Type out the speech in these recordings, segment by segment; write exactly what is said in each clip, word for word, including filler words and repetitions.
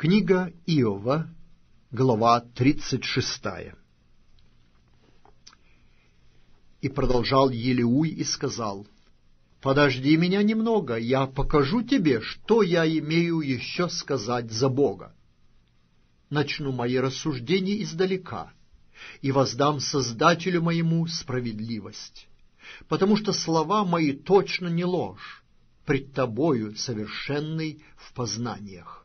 Книга Иова, глава тридцать шестая. И продолжал Елиуй и сказал: «Подожди меня немного, я покажу тебе, что я имею еще сказать за Бога. Начну мои рассуждения издалека, и воздам Создателю моему справедливость, потому что слова мои точно не ложь, пред тобою совершенный в познаниях.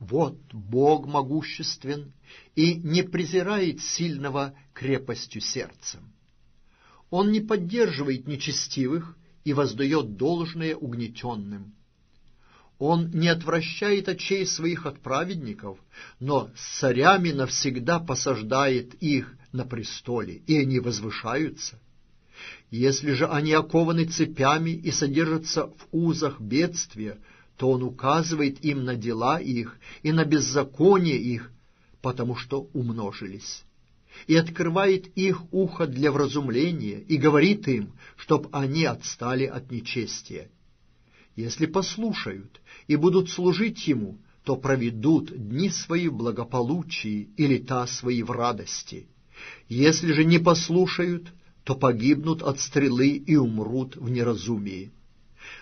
Вот Бог могуществен и не презирает сильного крепостью сердцем. Он не поддерживает нечестивых и воздает должное угнетенным. Он не отвращает очей своих от праведников, но с царями навсегда посаждает их на престоле, и они возвышаются. Если же они окованы цепями и содержатся в узах бедствия, то он указывает им на дела их и на беззаконие их, потому что умножились, и открывает их ухо для вразумления, и говорит им, чтоб они отстали от нечестия. Если послушают и будут служить ему, то проведут дни свои в благополучии и лета свои в радости. Если же не послушают, то погибнут от стрелы и умрут в неразумии.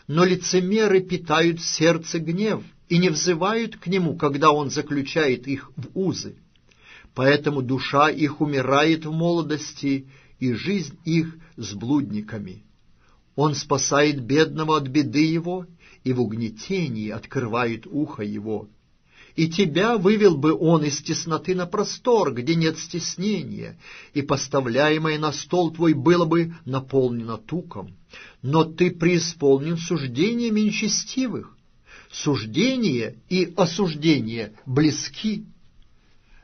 Но лицемеры питают в сердце гнев и не взывают к нему, когда он заключает их в узы. Поэтому душа их умирает в молодости, и жизнь их с блудниками. Он спасает бедного от беды его, и в угнетении открывает ухо его. И тебя вывел бы он из тесноты на простор, где нет стеснения, и поставляемое на стол твой было бы наполнено туком. Но ты преисполнен суждениями нечестивых. Суждение и осуждение близки.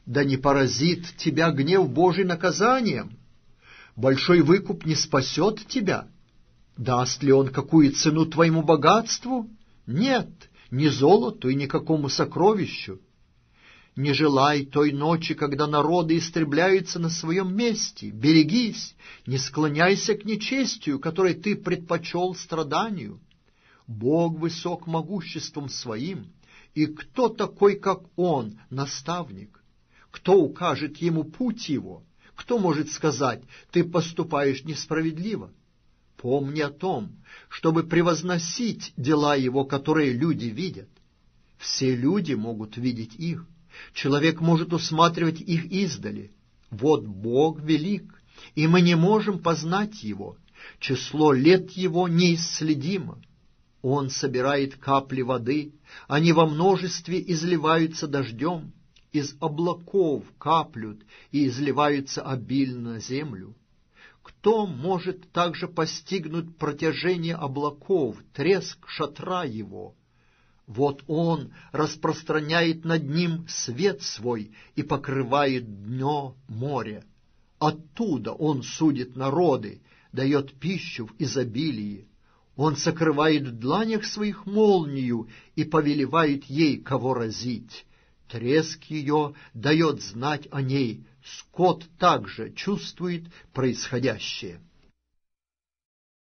Да не поразит тебя гнев Божий наказанием. Большой выкуп не спасет тебя. Даст ли он какую цену твоему богатству? Нет». Ни золоту и никакому сокровищу. Не желай той ночи, когда народы истребляются на своем месте. Берегись, не склоняйся к нечестию, которое ты предпочел страданию. Бог высок могуществом своим, и кто такой, как Он, наставник? Кто укажет ему путь его? Кто может сказать: ты поступаешь несправедливо? Помни о том, чтобы превозносить дела его, которые люди видят. Все люди могут видеть их. Человек может усматривать их издали. Вот Бог велик, и мы не можем познать его. Число лет его неисследимо. Он собирает капли воды, они во множестве изливаются дождем, из облаков каплют и изливаются обильно на землю. Кто может также постигнуть протяжение облаков, треск шатра его? Вот он распространяет над ним свет свой и покрывает дно моря. Оттуда он судит народы, дает пищу в изобилии. Он сокрывает в дланях своих молнию и повелевает ей, кого разить. Треск ее дает знать о ней. Скот также чувствует происходящее.